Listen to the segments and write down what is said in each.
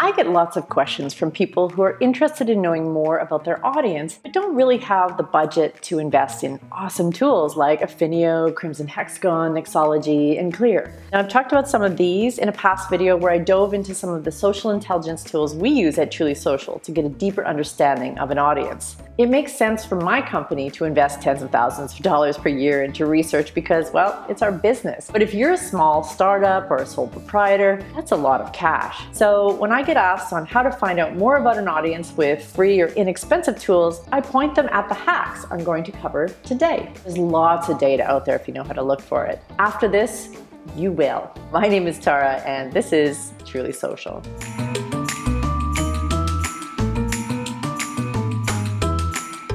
I get lots of questions from people who are interested in knowing more about their audience, but don't really have the budget to invest in awesome tools like Affinio, Crimson Hexagon, Nexology, and Clear. Now, I've talked about some of these in a past video where I dove into some of the social intelligence tools we use at Truly Social to get a deeper understanding of an audience. It makes sense for my company to invest tens of thousands of dollars per year into research because, well, it's our business. But if you're a small startup or a sole proprietor, that's a lot of cash. So when I get asked on how to find out more about an audience with free or inexpensive tools, I point them at the hacks I'm going to cover today. There's lots of data out there if you know how to look for it. After this, you will. My name is Tara, and this is Truly Social.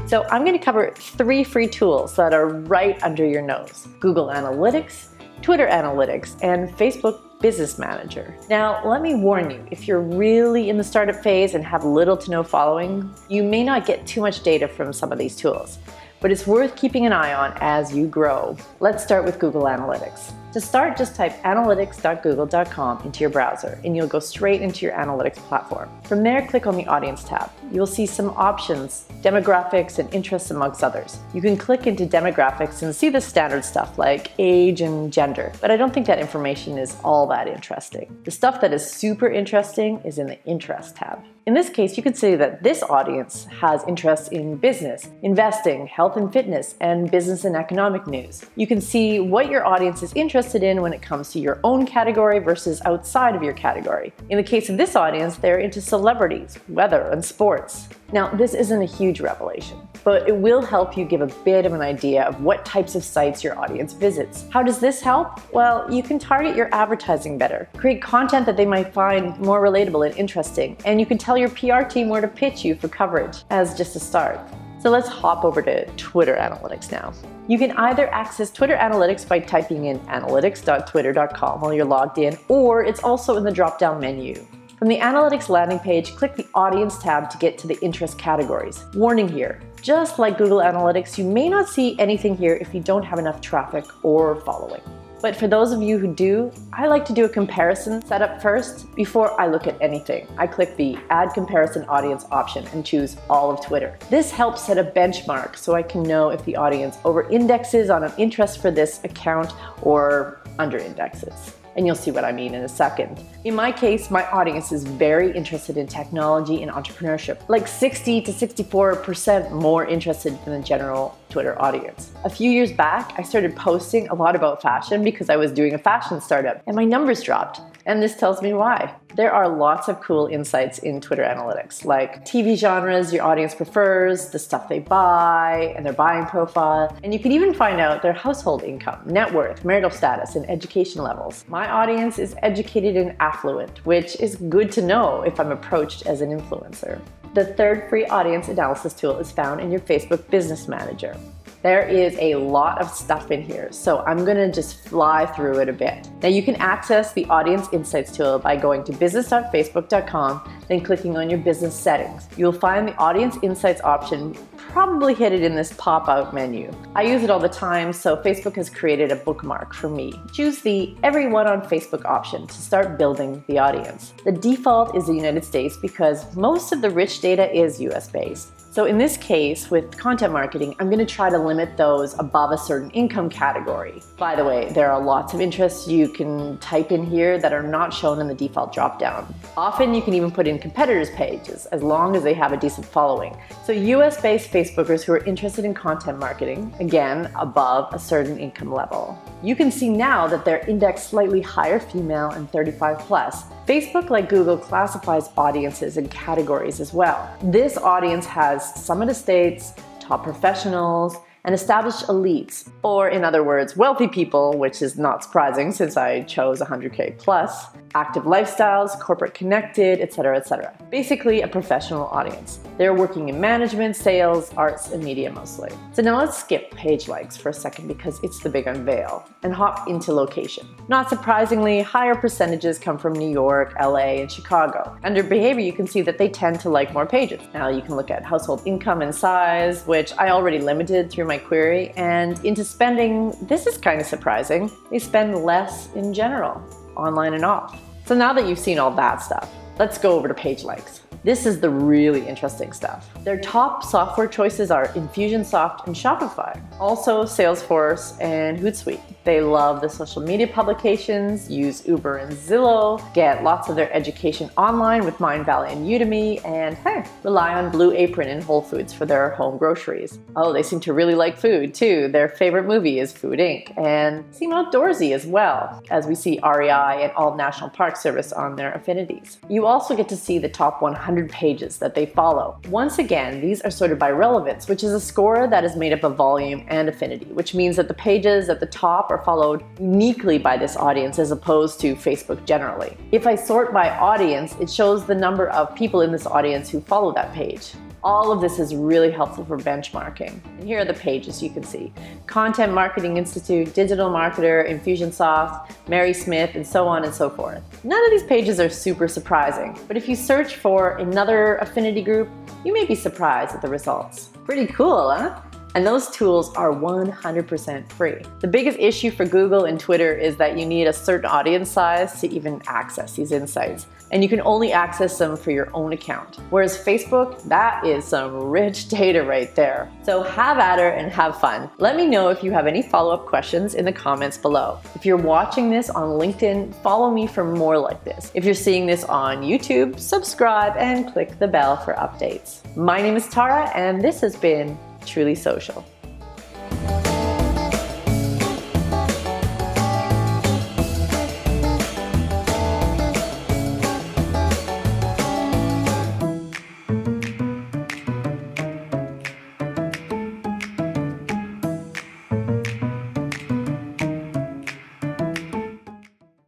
So I'm going to cover 3 free tools that are right under your nose: Google Analytics, Twitter Analytics, and Facebook Business Manager. Now, let me warn you, if you're really in the startup phase and have little to no following, you may not get too much data from some of these tools, but it's worth keeping an eye on as you grow. Let's start with Google Analytics. To start, just type analytics.google.com into your browser and you'll go straight into your analytics platform. From there, click on the Audience tab. You'll see some options, demographics and interests amongst others. You can click into demographics and see the standard stuff like age and gender, but I don't think that information is all that interesting. The stuff that is super interesting is in the Interest tab. In this case, you can see that this audience has interests in business, investing, health and fitness, and business and economic news. You can see what your audience is interested in when it comes to your own category versus outside of your category. In the case of this audience, they're into celebrities, weather, and sports. Now, this isn't a huge revelation, but it will help you give a bit of an idea of what types of sites your audience visits. How does this help? Well, you can target your advertising better, create content that they might find more relatable and interesting, and you can tell your PR team where to pitch you for coverage as just a start. So let's hop over to Twitter Analytics now. You can either access Twitter Analytics by typing in analytics.twitter.com while you're logged in, or it's also in the drop-down menu. From the Analytics landing page, click the Audience tab to get to the Interest categories. Warning here, just like Google Analytics, you may not see anything here if you don't have enough traffic or following. But for those of you who do, I like to do a comparison setup first before I look at anything. I click the Add Comparison Audience option and choose all of Twitter. This helps set a benchmark so I can know if the audience over-indexes on an interest for this account or under-indexes. And you'll see what I mean in a second. In my case, my audience is very interested in technology and entrepreneurship, like 60 to 64% more interested than the general Twitter audience. A few years back, I started posting a lot about fashion because I was doing a fashion startup and my numbers dropped. And this tells me why. There are lots of cool insights in Twitter Analytics, like TV genres your audience prefers, the stuff they buy, and their buying profile. And you can even find out their household income, net worth, marital status, and education levels. My audience is educated and affluent, which is good to know if I'm approached as an influencer. The third free audience analysis tool is found in your Facebook Business Manager. There is a lot of stuff in here, so I'm gonna just fly through it a bit. Now you can access the Audience Insights tool by going to business.facebook.com, then clicking on your business settings. You'll find the Audience Insights option probably hidden in this pop-out menu. I use it all the time, so Facebook has created a bookmark for me. Choose the Everyone on Facebook option to start building the audience. The default is the United States because most of the rich data is US-based. So in this case, with content marketing, I'm gonna try to limit those above a certain income category. By the way, there are lots of interests you can type in here that are not shown in the default dropdown. Often you can even put in competitors' pages as long as they have a decent following. So US-based Facebookers who are interested in content marketing, again, above a certain income level. You can see now that they're indexed slightly higher female and 35 plus. Facebook, like Google, classifies audiences in categories as well. This audience has some of the states, top professionals, and established elites, or in other words, wealthy people, which is not surprising since I chose 100K plus, active lifestyles, corporate connected, etc., etc. Basically a professional audience. They're working in management, sales, arts, and media mostly. So now let's skip page likes for a second because it's the big unveil, and hop into location. Not surprisingly, higher percentages come from New York, LA, and Chicago. Under behavior, you can see that they tend to like more pages. Now you can look at household income and size, which I already limited through my query, and into spending, this is kind of surprising. They spend less in general, online and off. So now that you've seen all that stuff, Let's go over to page likes. This is the really interesting stuff. Their top software choices are Infusionsoft and Shopify, also Salesforce and Hootsuite. They love the social media publications, use Uber and Zillow, get lots of their education online with Mindvalley and Udemy, and hey, rely on Blue Apron and Whole Foods for their home groceries. Oh, they seem to really like food too. Their favorite movie is Food Inc. and seem outdoorsy as well, as we see REI and all National Park Service on their affinities. You also get to see the top 100 pages that they follow. Once again, these are sorted by relevance, which is a score that is made up of volume and affinity, which means that the pages at the top are followed uniquely by this audience as opposed to Facebook generally. If I sort by audience, it shows the number of people in this audience who follow that page. All of this is really helpful for benchmarking. And here are the pages you can see. Content Marketing Institute, Digital Marketer, Infusionsoft, Mary Smith, and so on and so forth. None of these pages are super surprising, but if you search for another affinity group, you may be surprised at the results. Pretty cool, huh? And those tools are 100% free. The biggest issue for Google and Twitter is that you need a certain audience size to even access these insights, and you can only access them for your own account. Whereas Facebook, that is some rich data right there. So have at her and have fun. Let me know if you have any follow-up questions in the comments below. If you're watching this on LinkedIn, follow me for more like this. If you're seeing this on YouTube, subscribe and click the bell for updates. My name is Tara, and this has been Truly Social.